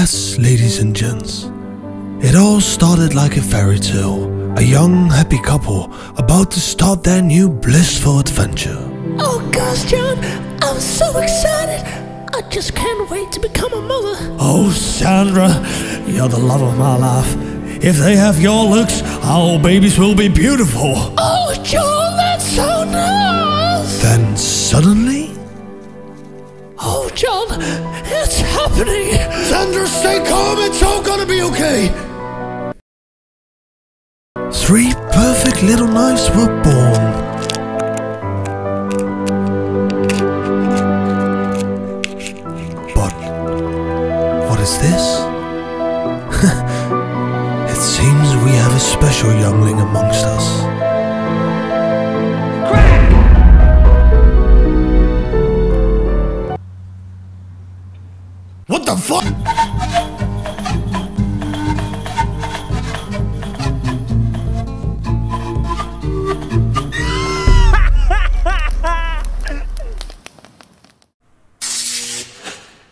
Yes, ladies and gents, it all started like a fairy tale. A young, happy couple about to start their new blissful adventure. Oh gosh, John, I'm so excited. I just can't wait to become a mother. Oh, Sandra, you're the love of my life. If they have your looks, our babies will be beautiful. Oh, John, that's so nice. Then suddenly... Oh, John, it's happening. Sandra, stay calm. It's all gonna be okay. 3 perfect little knives were born. But what is this? It seems we have a special youngling amongst us. What the fuck?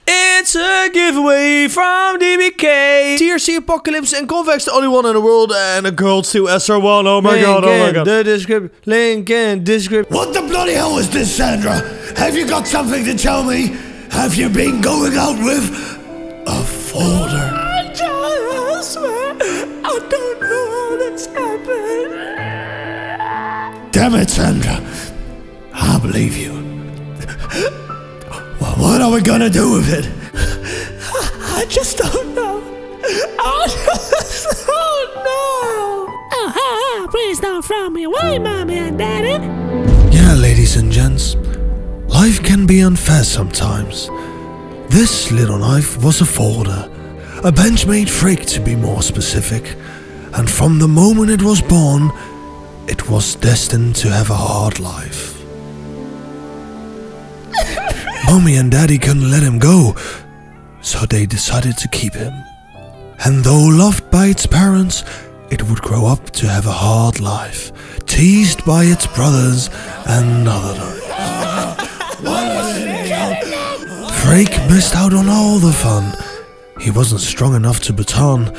It's a giveaway from DBK. TRC Apocalypse and Convex, the only one in the world, and a Girl 2 SR1. Oh my god, oh my god. The description. Link in description. What the bloody hell is this, Sandra? Have you got something to tell me? Have you been going out with a folder? I swear, I don't know how that's happened. Damn it, Sandra. I believe you. Well, what are we gonna do with it? I just don't know. I just don't know. Oh, please don't throw me away, Mommy and Daddy. Yeah, ladies and gents. Life can be unfair sometimes. This little knife was a folder, a Benchmade Freek to be more specific, and from the moment it was born, it was destined to have a hard life. Mommy and Daddy couldn't let him go, so they decided to keep him. And though loved by its parents, it would grow up to have a hard life, teased by its brothers and others. Freek missed out on all the fun. He wasn't strong enough to baton.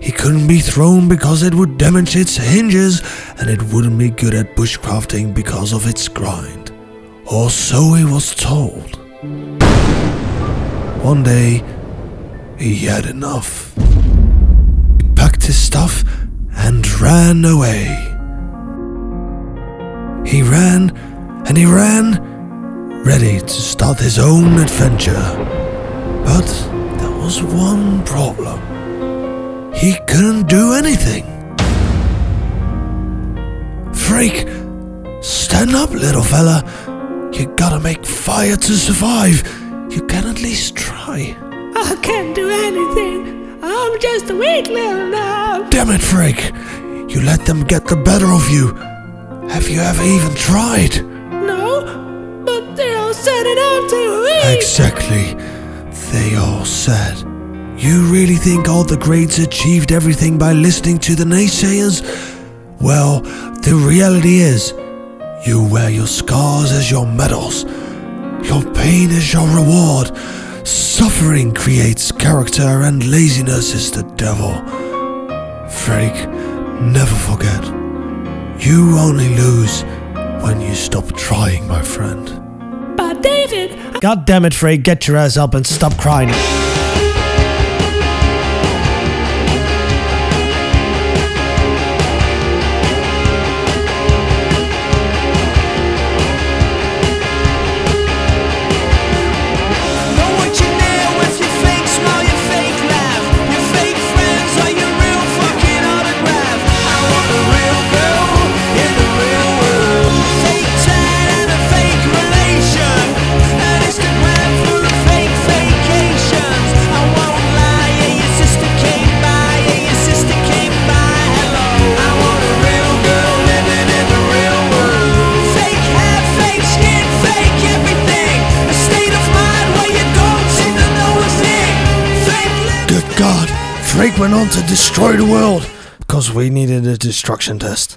He couldn't be thrown because it would damage its hinges, and it wouldn't be good at bushcrafting because of its grind. Or so he was told. One day, he had enough. He packed his stuff and ran away. He ran and he ran, ready to start his own adventure. But there was one problem. He couldn't do anything. Freek, stand up, little fella. You gotta make fire to survive. You can at least try. I can't do anything. I'm just a weak little now. Damn it, Freek. You let them get the better of you. Have you ever even tried? Exactly. They all said. You really think all the greats achieved everything by listening to the naysayers? Well, the reality is, you wear your scars as your medals. Your pain is your reward. Suffering creates character and laziness is the devil. Freek, never forget. You only lose when you stop trying, my friend. But David... God damn it, Freek, get your ass up and stop crying. Freek went on to destroy the world, because we needed a destruction test.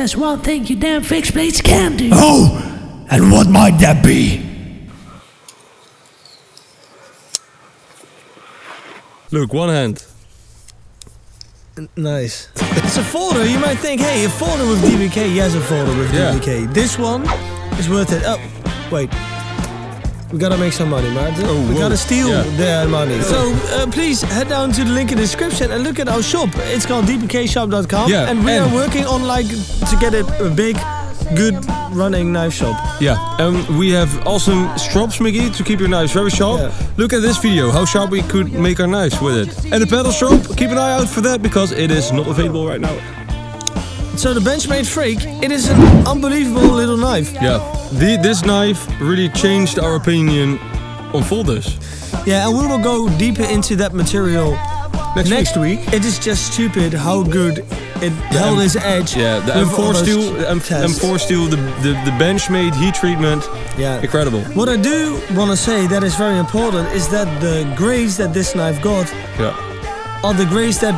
there's one thing you damn fixed blades can do. Oh, and what might that be? Look, one hand. Nice. It's a folder. You might think, hey, a folder with DBK. Yes, a folder with DBK. Yeah. This one is worth it. Oh, wait. We gotta make some money, Maarten. Oh, we gotta steal their money. So please head down to the link in the description and look at our shop. It's called DBKshop.com. Yeah. And we are working on to get it a big, good running knife shop. Yeah, and we have awesome straps, Mickey, to keep your knives very sharp. Yeah. Look at this video, how sharp we could make our knives with it. And the pedal shop, keep an eye out for that because it is not available right now. So the Benchmade Freek, it is an unbelievable little knife. Yeah, this knife really changed our opinion on folders. Yeah, and we will go deeper into that material next week. It is just stupid how good it held its edge. Yeah, the M4 steel, the Benchmade heat treatment. Yeah, incredible. What I do want to say that is very important is that the grades that this knife got are the grades that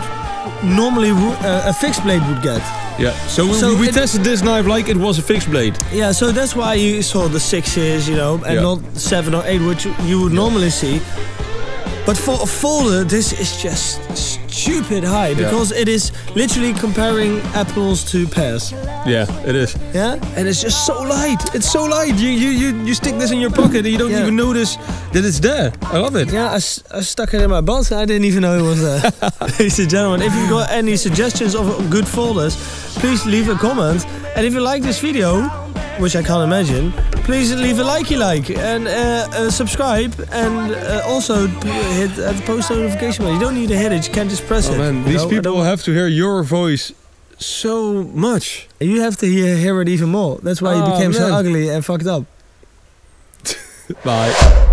normally a fixed blade would get. Yeah, so we tested this knife like it was a fixed blade. Yeah, so that's why you saw the 6s, you know, and not 7 or 8, which you would normally see. But for a folder, this is just stupid high, because it is literally comparing apples to pears. Yeah, it is. Yeah, and it's just so light. It's so light. You stick this in your pocket and you don't even notice that it's there. I love it. Yeah, I stuck it in my butt and I didn't even know it was there. Ladies and gentlemen, if you've got any suggestions of good folders, please leave a comment. And if you like this video, which I can't imagine, please leave a like and subscribe, and also hit the post notification bell. You don't need to hit it, you can just press it. Man, these people have to hear your voice so much. And you have to hear it even more. That's why you became so ugly and fucked up. Bye.